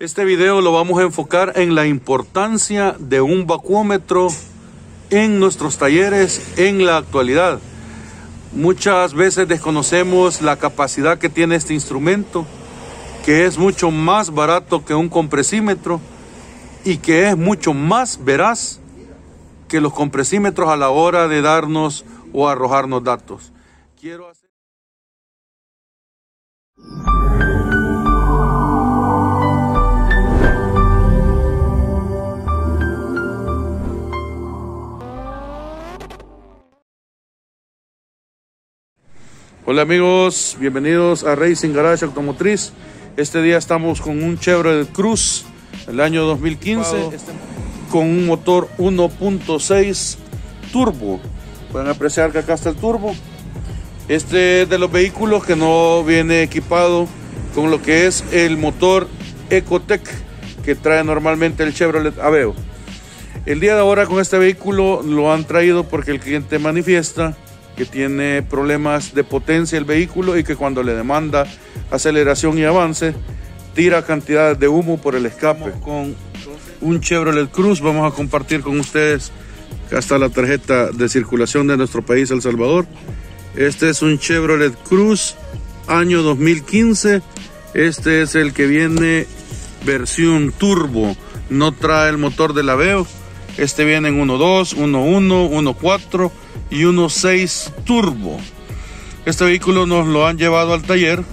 Este video lo vamos a enfocar en la importancia de un vacuómetro en nuestros talleres en la actualidad. Muchas veces desconocemos la capacidad que tiene este instrumento, que es mucho más barato que un compresímetro y que es mucho más veraz que los compresímetros a la hora de darnos o arrojarnos datos. Hola amigos, bienvenidos a Racing Garage Automotriz. Este día estamos con un Chevrolet Cruze del año 2015 con un motor 1.6 turbo. Pueden apreciar que acá está el turbo. Este es de los vehículos que no viene equipado con lo que es el motor Ecotec que trae normalmente el Chevrolet Aveo. El día de ahora con este vehículo lo han traído porque el cliente manifiesta que tiene problemas de potencia el vehículo y que cuando le demanda aceleración y avance tira cantidad de humo por el escape. Con un Chevrolet Cruze vamos a compartir con ustedes hasta la tarjeta de circulación de nuestro país, El Salvador. Este es un Chevrolet Cruze año 2015. Este es el que viene versión turbo, no trae el motor del Aveo. Este viene en 1.2, 1.1, 1.4 y 1.6 turbo. Este vehículo nos lo han llevado al taller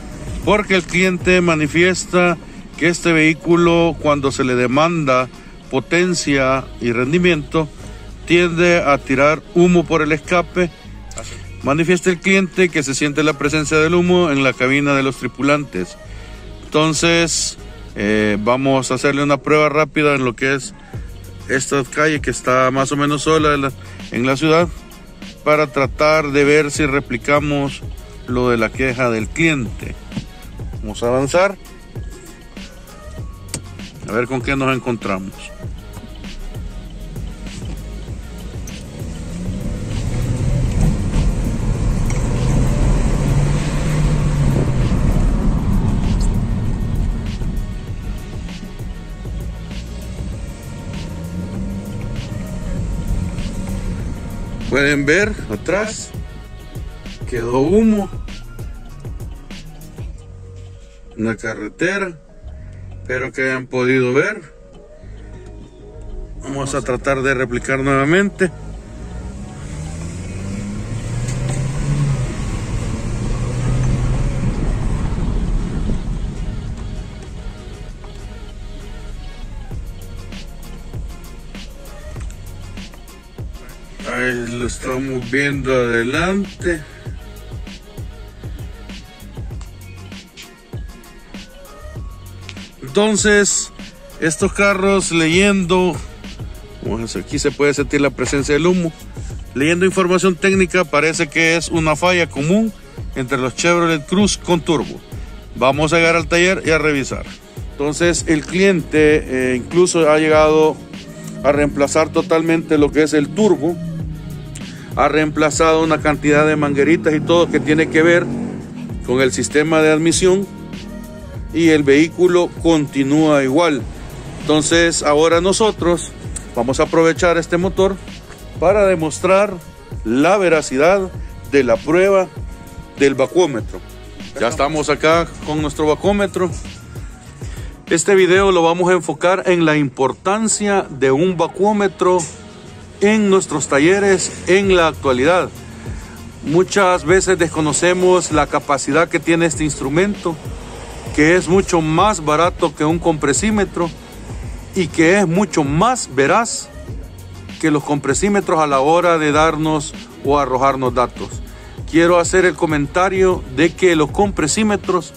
porque el cliente manifiesta que este vehículo, cuando se le demanda potencia y rendimiento, tiende a tirar humo por el escape. Manifiesta el cliente que se siente la presencia del humo en la cabina de los tripulantes. Entonces vamos a hacerle una prueba rápida en lo que es esta calle que está más o menos sola en la ciudad, para tratar de ver si replicamos lo de la queja del cliente. Vamos a avanzar a ver con qué nos encontramos. Pueden ver atrás quedó humo en la carretera. Espero que hayan podido ver. Vamos a tratar de replicar nuevamente. Ahí lo estamos viendo adelante. Entonces, estos carros leyendo, bueno, aquí se puede sentir la presencia del humo. Leyendo información técnica, parece que es una falla común entre los Chevrolet Cruze con turbo. Vamos a llegar al taller y a revisar. Entonces, el cliente incluso ha llegado a reemplazar totalmente lo que es el turbo. Ha reemplazado una cantidad de mangueritas y todo que tiene que ver con el sistema de admisión, y el vehículo continúa igual. Entonces ahora nosotros vamos a aprovechar este motor para demostrar la veracidad de la prueba del vacuómetro. Ya estamos acá con nuestro vacuómetro. Este video lo vamos a enfocar en la importancia de un vacuómetro en nuestros talleres en la actualidad. Muchas veces desconocemos la capacidad que tiene este instrumento, que es mucho más barato que un compresímetro y que es mucho más veraz que los compresímetros a la hora de darnos o arrojarnos datos. Quiero hacer el comentario de que los compresímetros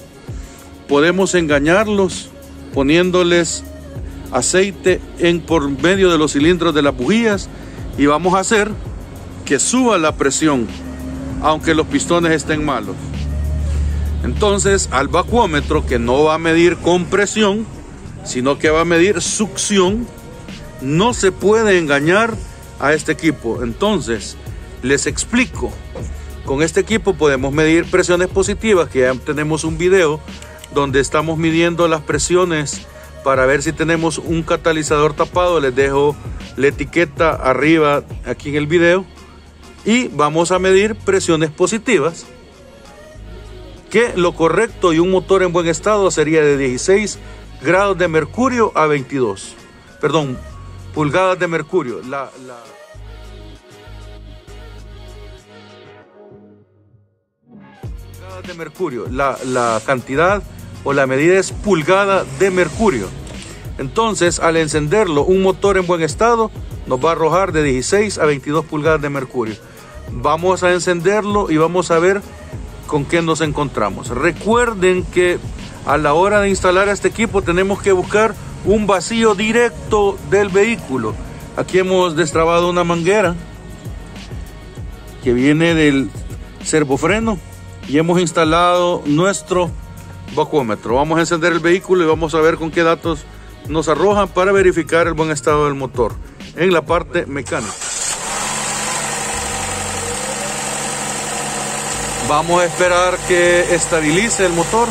podemos engañarlos poniéndoles aceite por medio de los cilindros de las bujías, y vamos a hacer que suba la presión aunque los pistones estén malos. Entonces al vacuómetro, que no va a medir compresión sino que va a medir succión, no se puede engañar a este equipo. Entonces les explico, con este equipo podemos medir presiones positivas, que ya tenemos un video donde estamos midiendo las presiones para ver si tenemos un catalizador tapado. Les dejo la etiqueta arriba aquí en el video. Y vamos a medir presiones positivas, que lo correcto y un motor en buen estado sería de 16 grados de mercurio a 22, perdón, pulgadas de mercurio. La cantidad o la medida es pulgada de mercurio. Entonces, al encenderlo, un motor en buen estado nos va a arrojar de 16 a 22 pulgadas de mercurio. Vamos a encenderlo y vamos a ver con qué nos encontramos. Recuerden que a la hora de instalar este equipo tenemos que buscar un vacío directo del vehículo. Aquí hemos destrabado una manguera que viene del servofreno y hemos instalado nuestro vacuómetro. Vamos a encender el vehículo y vamos a ver con qué datos nos arrojan para verificar el buen estado del motor en la parte mecánica. Vamos a esperar que estabilice el motor,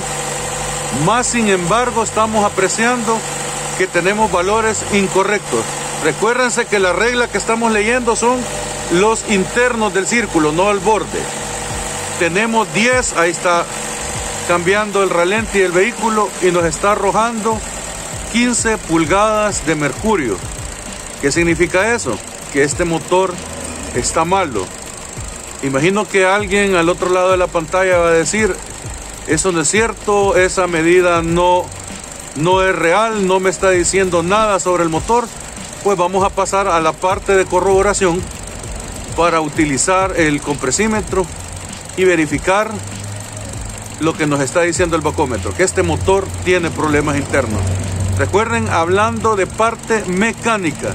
más sin embargo estamos apreciando que tenemos valores incorrectos. Recuérdense que la regla que estamos leyendo son los internos del círculo, no el borde. Tenemos 10, ahí está cambiando el ralenti del vehículo y nos está arrojando 15 pulgadas de mercurio. ¿Qué significa eso? Que este motor está malo. Imagino que alguien al otro lado de la pantalla va a decir, eso no es cierto, esa medida no es real, no me está diciendo nada sobre el motor. Pues vamos a pasar a la parte de corroboración para utilizar el compresímetro y verificar lo que nos está diciendo el vacuómetro, que este motor tiene problemas internos. Recuerden, hablando de parte mecánica,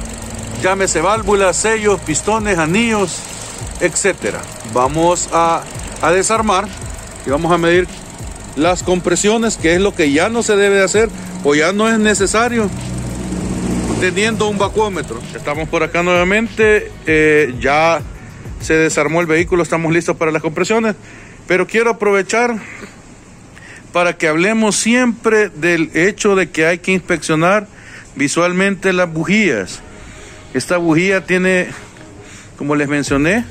llámese válvulas, sellos, pistones, anillos, etcétera. Vamos a desarmar y vamos a medir las compresiones, que es lo que ya no se debe hacer o ya no es necesario teniendo un vacuómetro. Estamos por acá nuevamente, ya se desarmó el vehículo, estamos listos para las compresiones, pero quiero aprovechar para que hablemos siempre del hecho de que hay que inspeccionar visualmente las bujías. Esta bujía tiene, como les mencioné,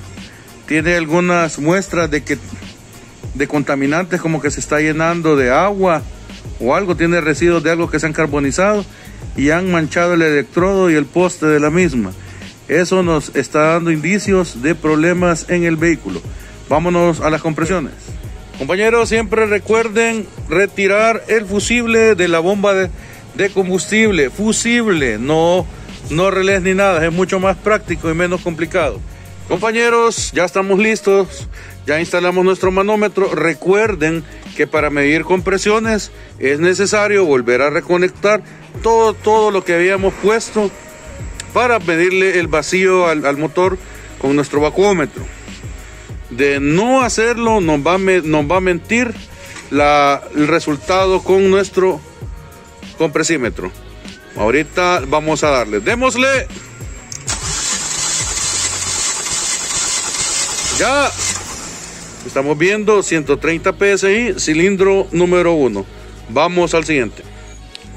tiene algunas muestras de contaminantes, como que se está llenando de agua o algo, tiene residuos de algo que se han carbonizado y han manchado el electrodo y el poste de la misma. Eso nos está dando indicios de problemas en el vehículo. Vámonos a las compresiones. Compañeros, siempre recuerden retirar el fusible de la bomba de combustible. Fusible, no relés ni nada, es mucho más práctico y menos complicado. Compañeros, ya estamos listos, ya instalamos nuestro manómetro. Recuerden que para medir compresiones es necesario volver a reconectar todo lo que habíamos puesto para medirle el vacío al motor con nuestro vacuómetro. De no hacerlo nos va a mentir el resultado con nuestro compresímetro. Ahorita vamos a darle. ¡Démosle! Ya estamos viendo 130 PSI, cilindro número 1. Vamos al siguiente.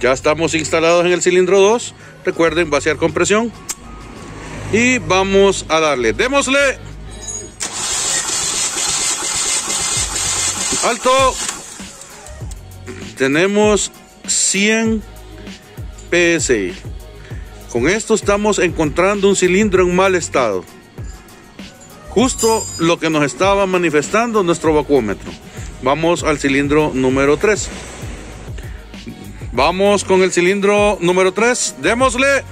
Ya estamos instalados en el cilindro 2. Recuerden vaciar compresión. Y vamos a darle. ¡Démosle! ¡Alto! Tenemos 100 PSI. Con esto estamos encontrando un cilindro en mal estado. Justo lo que nos estaba manifestando nuestro vacuómetro. Vamos al cilindro número 3. Vamos con el cilindro número 3. ¡Démosle!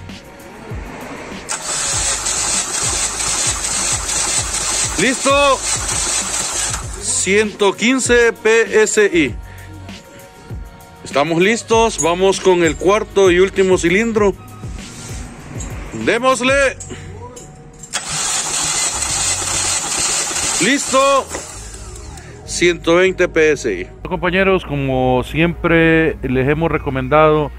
¡Listo! 115 PSI. Estamos listos. Vamos con el cuarto y último cilindro. ¡Démosle! ¡Listo! 120 PSI. Compañeros, como siempre les hemos recomendado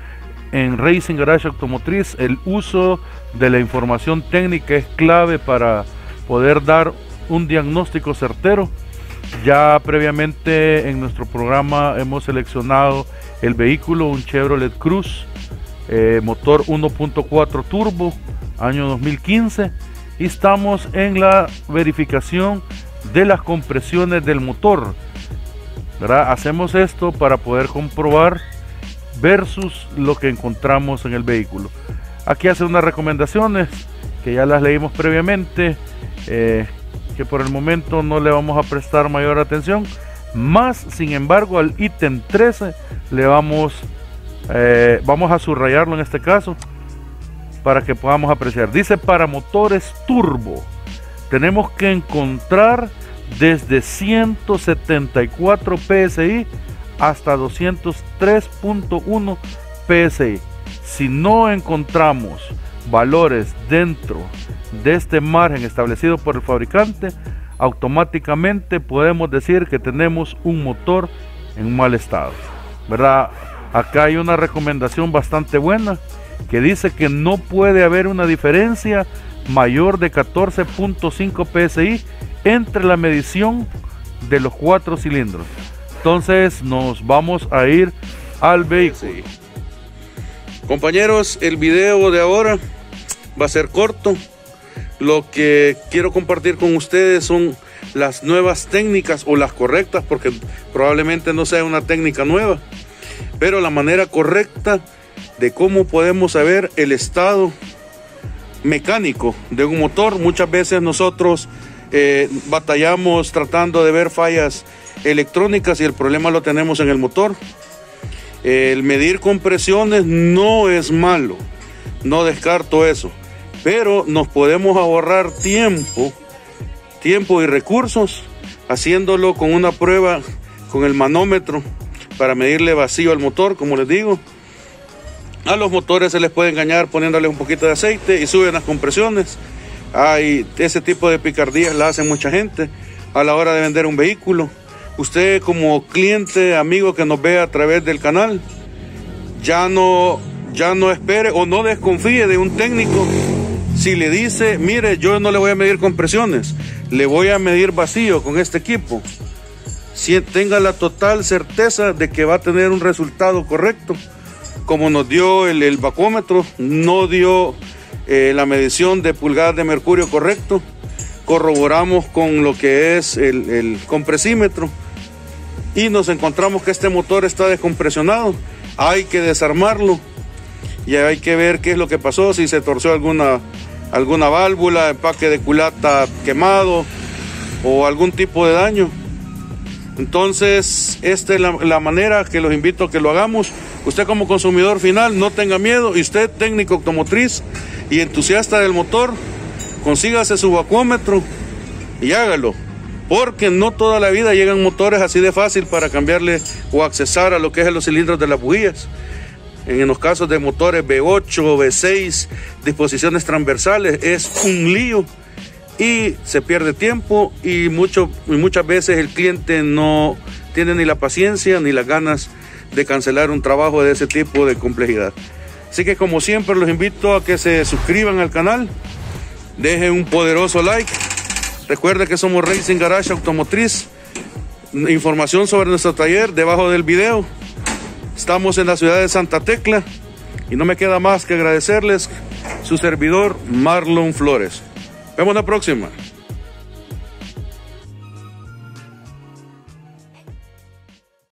en Racing Garage Automotriz, el uso de la información técnica es clave para poder dar un diagnóstico certero. Ya previamente en nuestro programa hemos seleccionado el vehículo, un Chevrolet Cruze motor 1.4 turbo, año 2015, y estamos en la verificación de las compresiones del motor, ¿verdad? Hacemos esto para poder comprobar versus lo que encontramos en el vehículo. Aquí hace unas recomendaciones que ya las leímos previamente, que por el momento no le vamos a prestar mayor atención, más sin embargo al ítem 13 le vamos a subrayarlo en este caso para que podamos apreciar. Dice: para motores turbo tenemos que encontrar desde 174 PSI hasta 203.1 PSI. Si no encontramos valores dentro de este margen establecido por el fabricante, automáticamente podemos decir que tenemos un motor en mal estado, ¿verdad? Acá hay una recomendación bastante buena que dice que no puede haber una diferencia mayor de 14.5 PSI entre la medición de los 4 cilindros. Entonces nos vamos a ir al vehículo. Sí. Compañeros, el video de ahora va a ser corto. Lo que quiero compartir con ustedes son las nuevas técnicas, o las correctas, porque probablemente no sea una técnica nueva, pero la manera correcta de cómo podemos saber el estado mecánico de un motor. Muchas veces nosotros batallamos tratando de ver fallas electrónicas y el problema lo tenemos en el motor. El medir compresiones no es malo, no descarto eso, pero nos podemos ahorrar tiempo y recursos haciéndolo con una prueba con el manómetro para medirle vacío al motor. Como les digo, a los motores se les puede engañar poniéndole un poquito de aceite y suben las compresiones. Hay ese tipo de picardías, la hace mucha gente a la hora de vender un vehículo. Usted, como cliente, amigo que nos ve a través del canal, ya no espere o no desconfíe de un técnico si le dice: mire, yo no le voy a medir compresiones, le voy a medir vacío con este equipo. Si tenga la total certeza de que va a tener un resultado correcto, como nos dio el vacómetro, no dio la medición de pulgadas de mercurio correcto. Corroboramos con lo que es el compresímetro y nos encontramos que este motor está descompresionado. Hay que desarmarlo y hay que ver qué es lo que pasó, si se torció alguna válvula, empaque de culata quemado o algún tipo de daño. Entonces esta es la manera que los invito a que lo hagamos. Usted, como consumidor final, no tenga miedo, y usted, técnico automotriz y entusiasta del motor, consígase su vacuómetro y hágalo, porque no toda la vida llegan motores así de fácil para cambiarle o accesar a lo que es los cilindros de las bujías. En los casos de motores V8, V6, disposiciones transversales, es un lío y se pierde tiempo, y muchas veces el cliente no tiene ni la paciencia ni las ganas de cancelar un trabajo de ese tipo de complejidad. Así que, como siempre, los invito a que se suscriban al canal, dejen un poderoso like. Recuerde que somos Racing Garage Automotriz. Información sobre nuestro taller debajo del video. Estamos en la ciudad de Santa Tecla, y no me queda más que agradecerles, su servidor Marlon Flores. Vemos la próxima.